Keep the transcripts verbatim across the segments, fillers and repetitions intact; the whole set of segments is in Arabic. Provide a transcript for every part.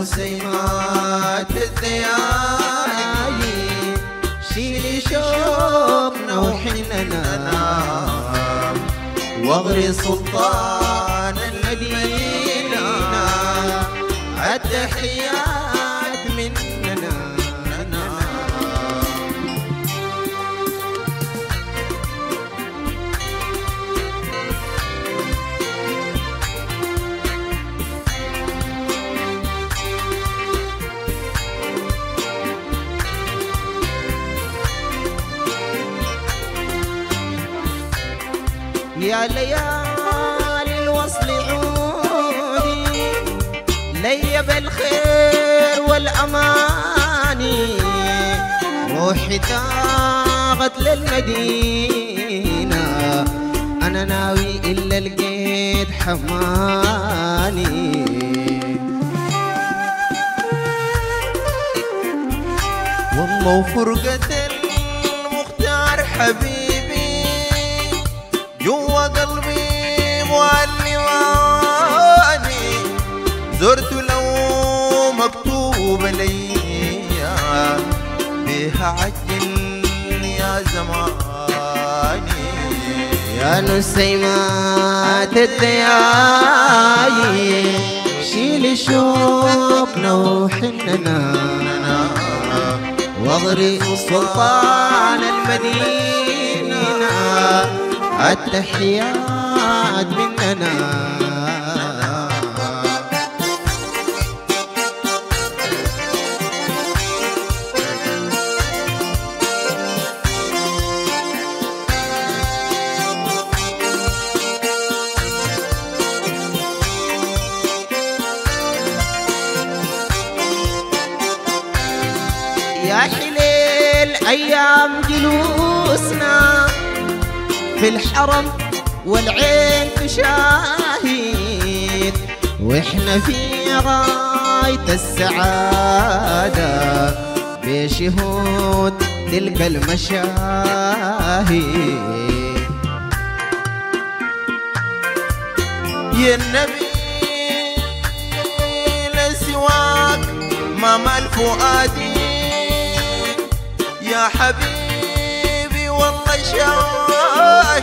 نسيمات الدياجي شيلي شوقنا وحننا واغري سلطان المدينة عالتحيات مننا. يا ليالي الوصل عودي لي بالخير والأماني روحي تاغت للمدينة أنا ناوي إلا لقيت حماني والله وفرقة المختار حبيبي جوا قلبي معلماني زرت لو مكتوب ليا بها عجل يا زماني. يا نسيمات الدياجي شيلي شوقنا وحننا واغري سلطان المدينة التحيات مننا. يا حليل أيام جلوسنا في الحرم والعين تشاهد واحنا في غاية السعادة بشهود تلك المشاهد. يا النبي لسواك ما مال فؤادي يا حبيبي والله شوقي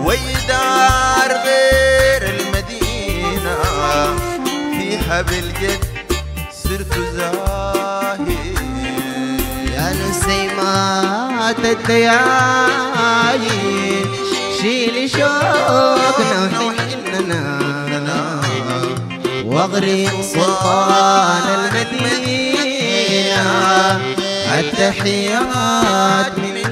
ويدار غير المدينة فيها بالجد صرت زاهد. يا نسيمات الدياجي شيلي شوقنا وحننا واغري سلطان المدينة التحيات مننا.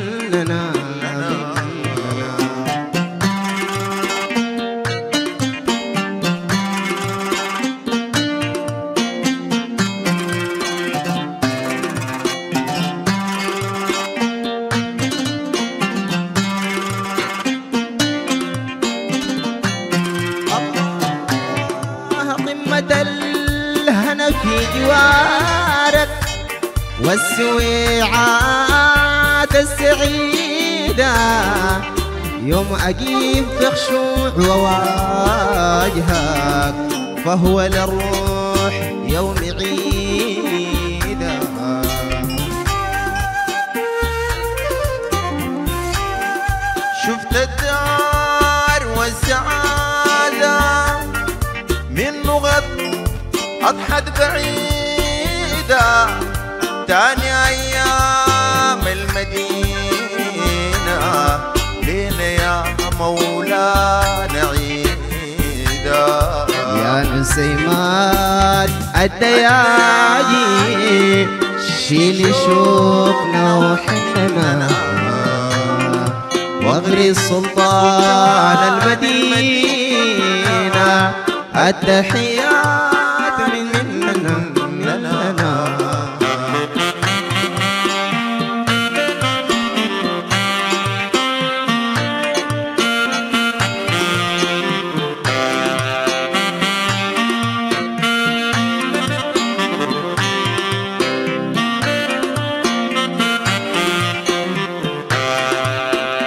الهنا في جوارك والسويعات السعيدة يوم أجيب في خشوع وواجهك فهو للروح يوم عيدة. شفت الدار والسعادة من لغة أضحت بعيدة تاني أيام المدينة لينا يا مولانا عيدة. يا نسيمات الدياجي شيلي شوقنا وحننا واغري سلطان المدينة التحيات مننا مننا.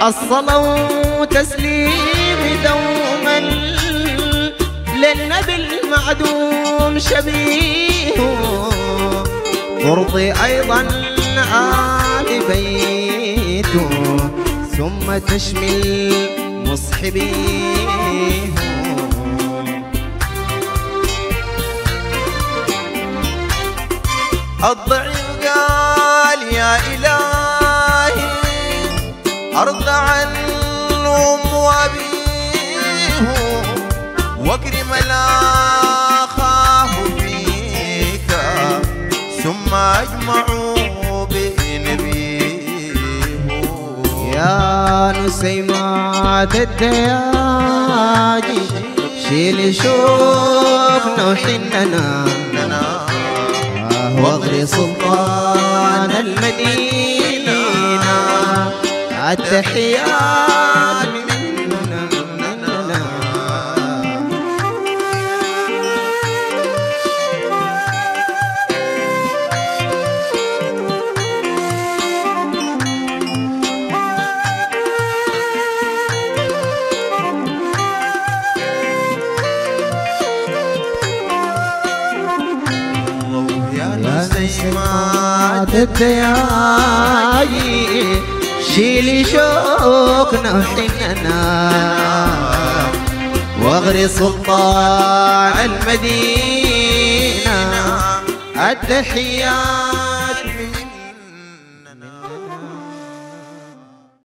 الصلاة وتسليم دوما للنبي المعروف عدو شبيه ارضي ايضا آل بيته ثم تشمل مصحبيه. الضعيف قال يا إلهي أرض عنهم وأبيهم واكرم الأخاه فيك ثم أجمعوا بنبيهم. يا نسيمات الدياجي شيل شوقنا وحننا واغري سلطان المدينة عالتحيات منا. نسيمات الدياجي شيلي شوقنا وحننا واغري سلطان المدينة التحيات.